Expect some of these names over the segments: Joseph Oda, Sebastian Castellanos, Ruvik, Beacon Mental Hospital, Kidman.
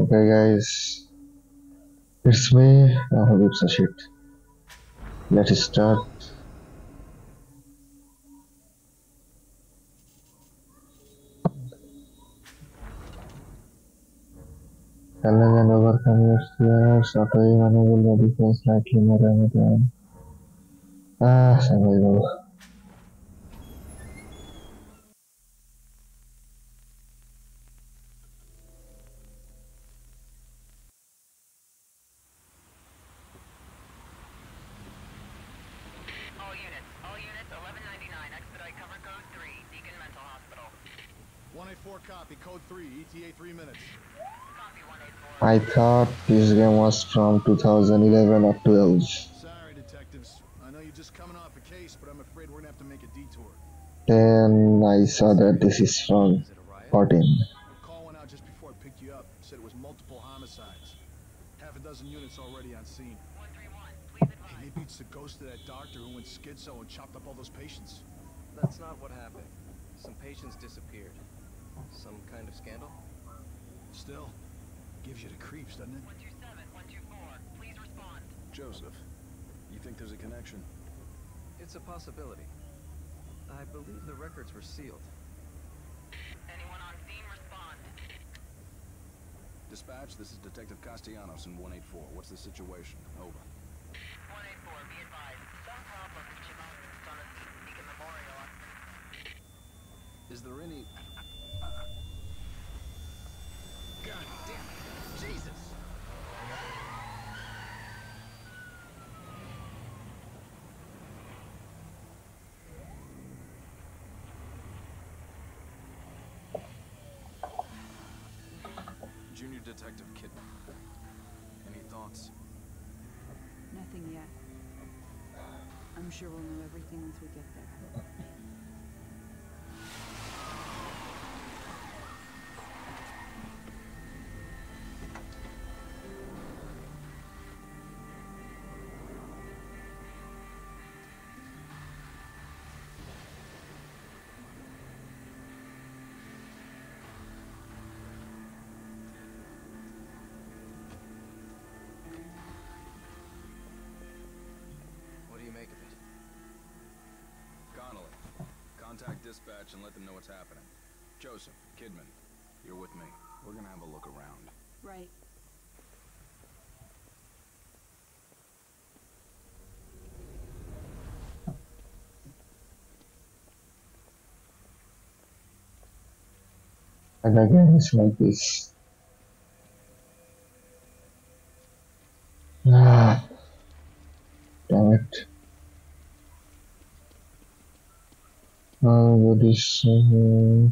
Okay guys, it's me. I hope it's a shit. Let's start. Challenge and overcome your fears. After even you will be defense slightly more than again. Ah, survival. All units, 1199, expedite cover code 3, Deacon Mental Hospital. 184 copy, code 3, ETA 3 minutes. Copy 184. I thought this game was from 2011 or 12. Sorry, detectives. I know you're just coming off a case, but I'm afraid we're gonna have to make a detour. Then I saw that this is from 14. The call went out just before I picked you up. Said it was multiple homicides. Half a dozen units already on scene. He beats the ghost of that doctor who went schizo and chopped up all those patients. That's not what happened. Some patients disappeared. Some kind of scandal? Still, gives you the creeps, doesn't it? 127, 124, please respond. Joseph, you think there's a connection? It's a possibility. I believe the records were sealed. Anyone on scene, respond. Dispatch, this is Detective Castellanos in 184. What's the situation? Over. Is there any... God damn it! Jesus! Junior Detective Kidman. Any thoughts? Nothing yet. I'm sure we'll know everything once we get there. Contact dispatch and let them know what's happening. Joseph, Kidman, you're with me. We're gonna have a look around. Right. And again, it's like this. Ah, damn it. What is okay.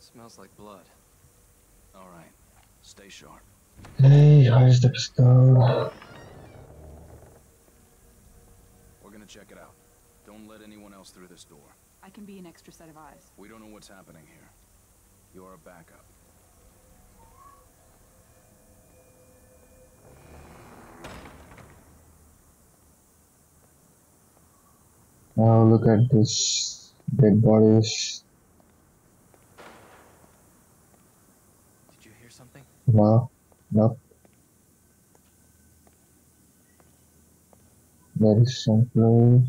Smells like blood. All right, stay sharp. Hey, how's the pistol? We're gonna check it out. Don't let anyone else through this door. I can be an extra set of eyes. We don't know what's happening here. You're a backup. Now look at this dead bodies. No, no. There is some clue.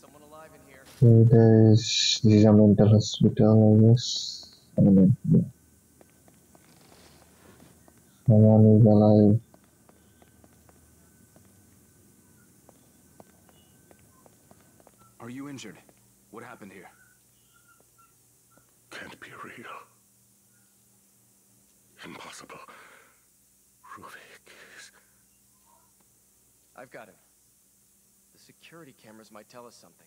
Someone alive in here. So there is. This is a mental hospital, I guess. I mean, yeah. Someone is alive. Are you injured? What happened here? Can't be real. Impossible. Ruvik is... I've got him. The security cameras might tell us something.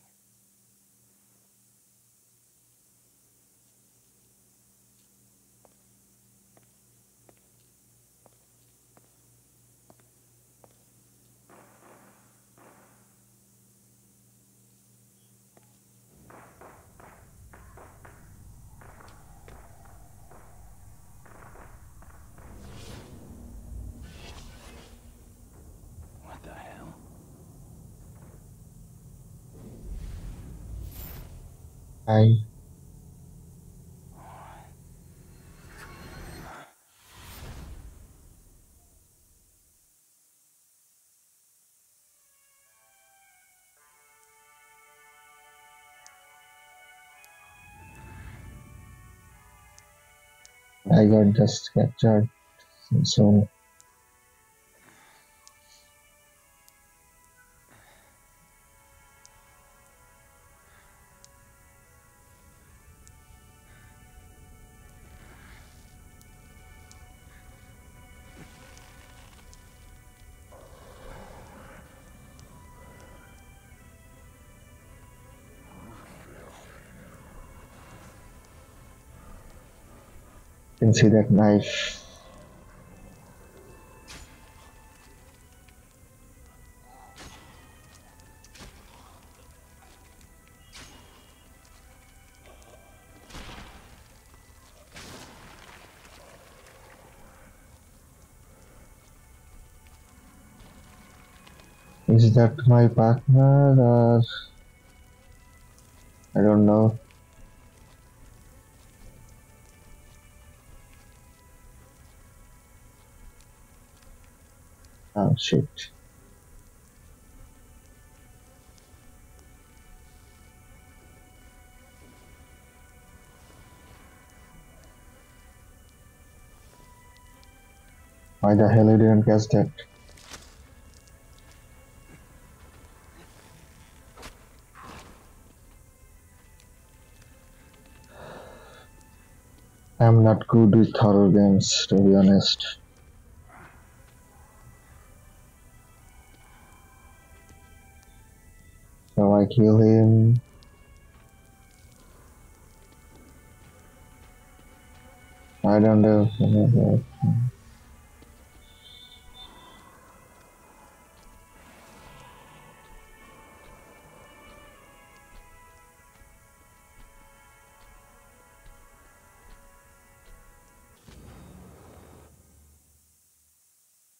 Hai. I got just captured, so you can see that knife. Is that my partner or I don't know. Oh shit. Why the hell I didn't guess that? I'm not good with horror games, to be honest. So I kill him. I don't know.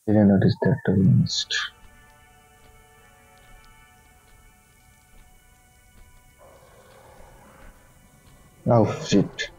Didn't notice that, to be honest. Oh shit.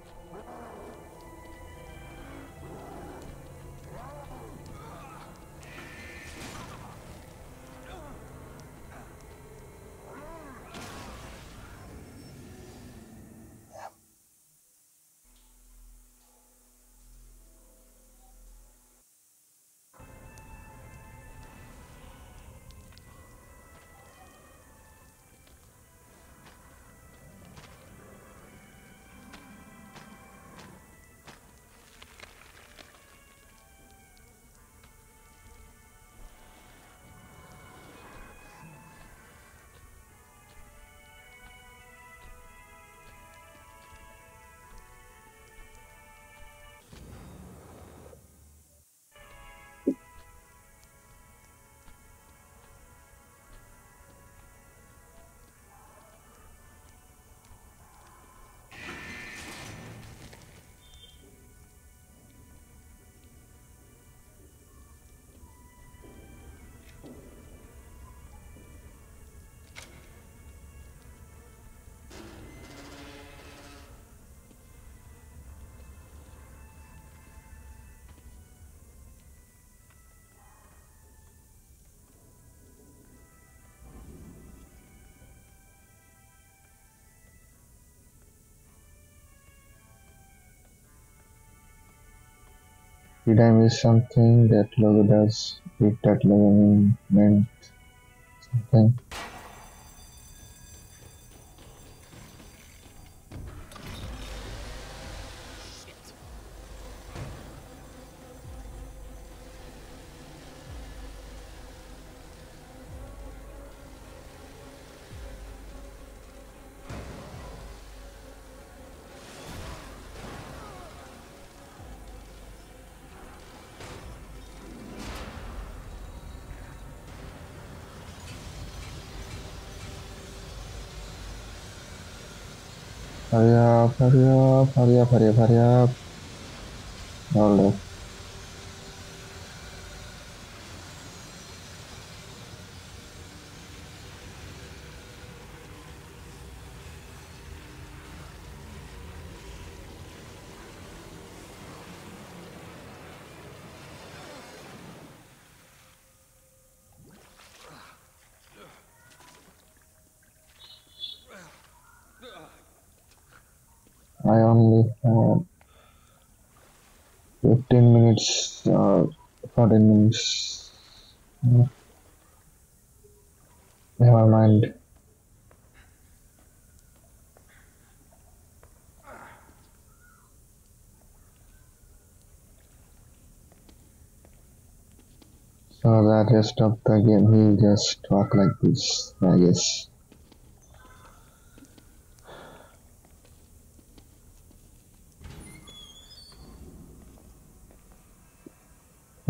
Did I miss something? That logo does. If that logo meant something. Hurry up, hurry up, hurry up, hurry up, hurry up. Hold up. 15 minutes, 14 minutes. Never mind. So that rest of the game he'll just talk like this, I guess.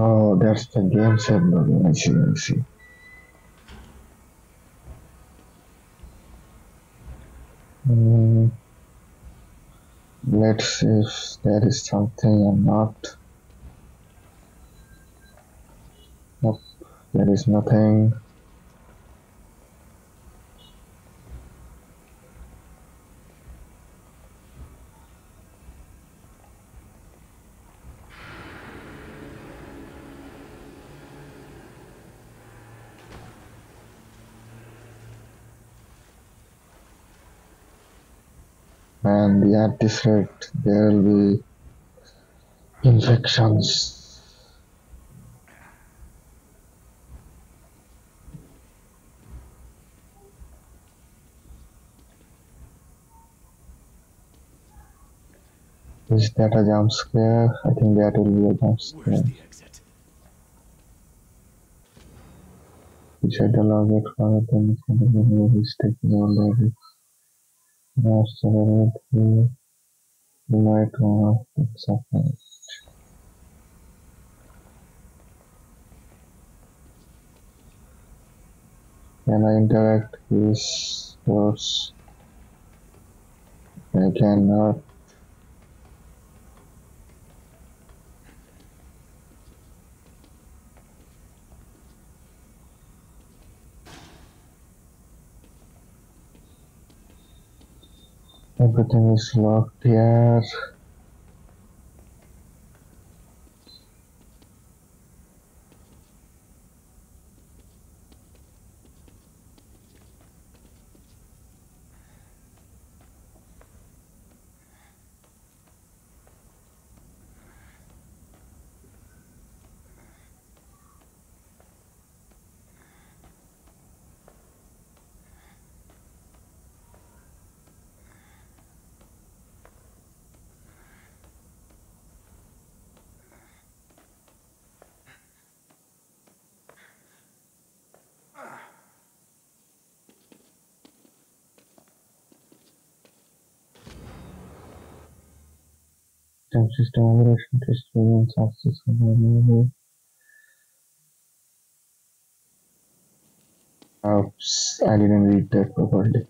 Oh, that's the game set button. I see, I see. Let's see if there is something or not. Nope, there is nothing. And at this rate, there will be infections. Is that a jump scare? I think that will be a jump scare. We should allow it for the movie is taking already. Most of it you might want to suffer. Can I interact with those? I cannot. Everything is locked here. System operation test variants of system. Oops, I didn't read that properly.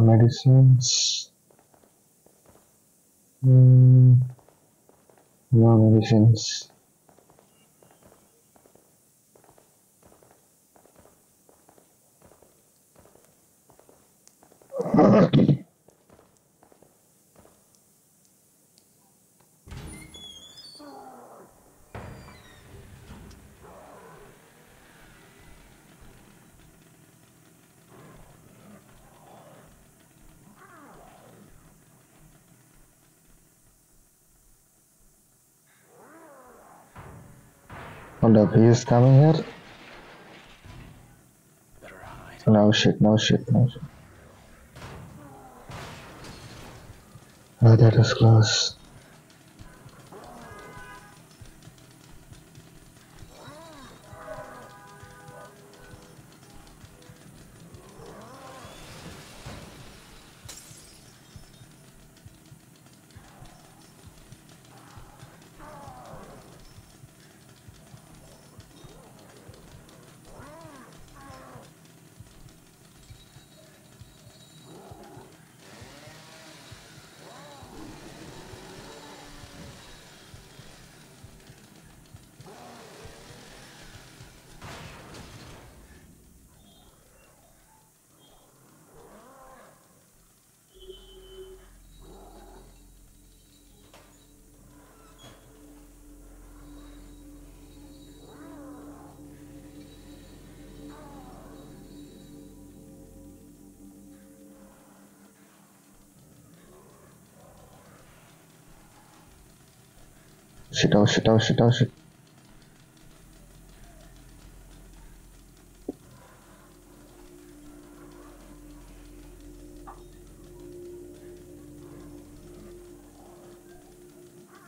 Medicines. No medicines. Hold up, he is coming here. Better hide. No shit, no shit, no shit. Oh, that is close. Oh shit.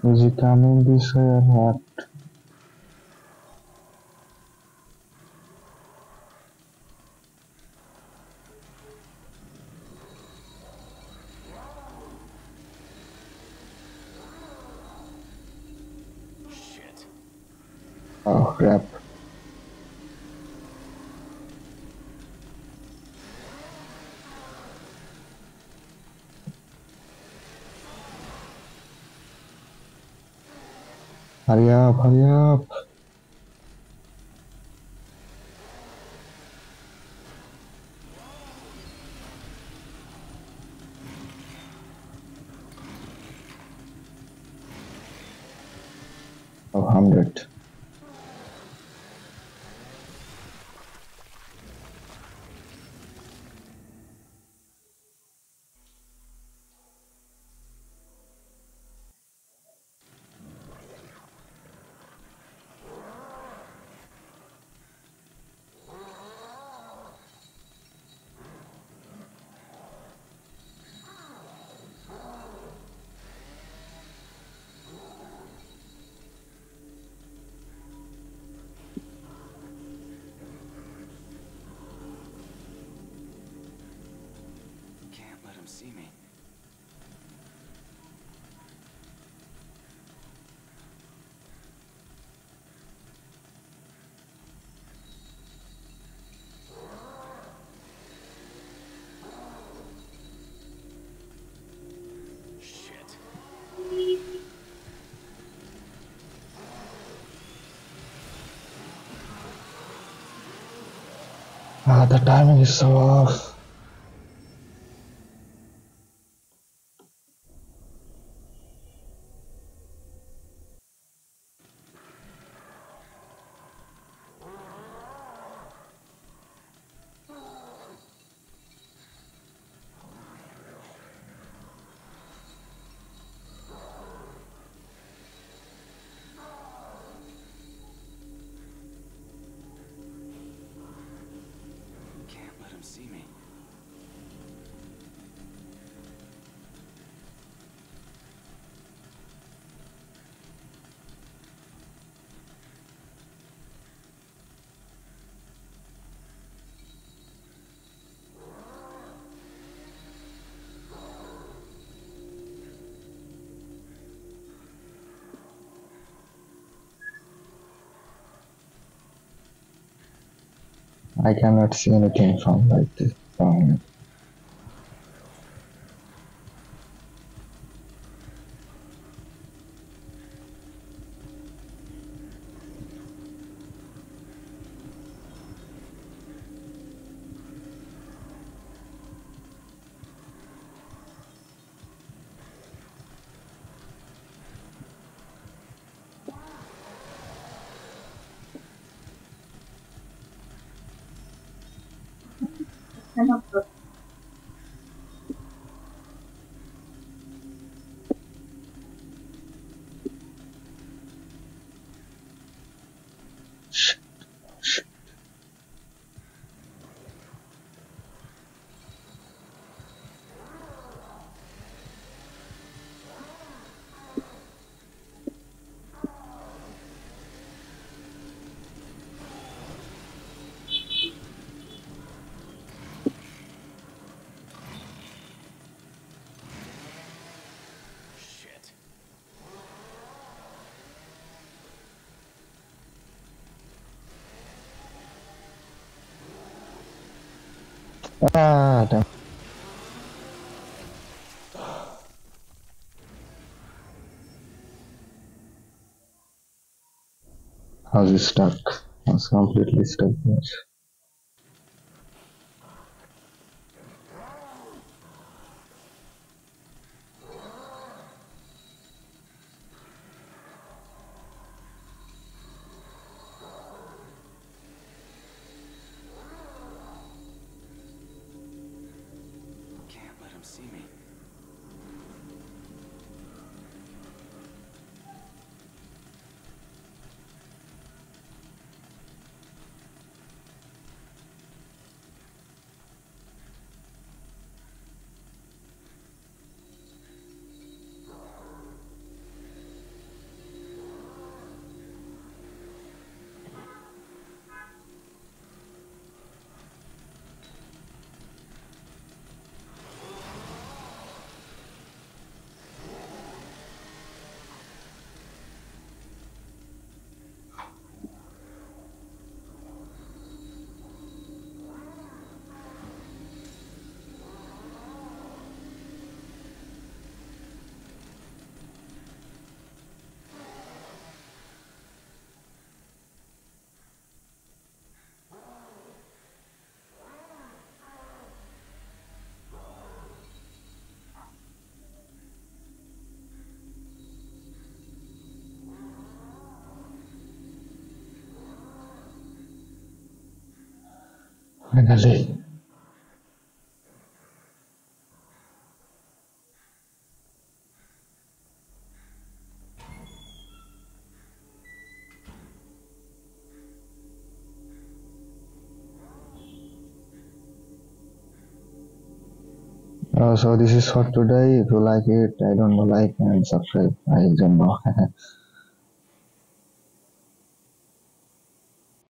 Is he coming this way or not? Shit. Oh crap. Hurry up. Oh, 100. Ah, the timing is so off. I cannot see anything from like this. Ah, damn. I was stuck. I was completely stuck. Terima kasih. So this is for today. If you like it, I don't know, like and subscribe. I don't know.